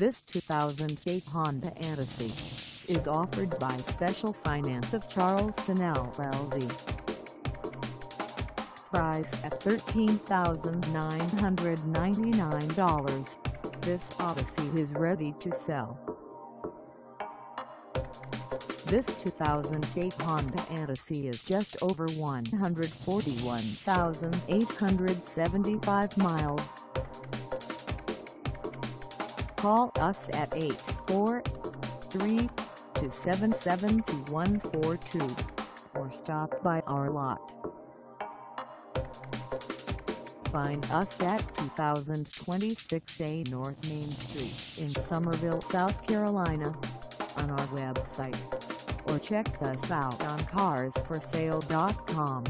This 2008 Honda Odyssey is offered by Special Finance of Charleston LLC. Price at $13,999, this Odyssey is ready to sell. This 2008 Honda Odyssey is just over 141,875 miles. Call us at 843-277-2142 or stop by our lot. Find us at 2026 A North Main Street in Summerville, South Carolina, on our website, or check us out on carsforsale.com.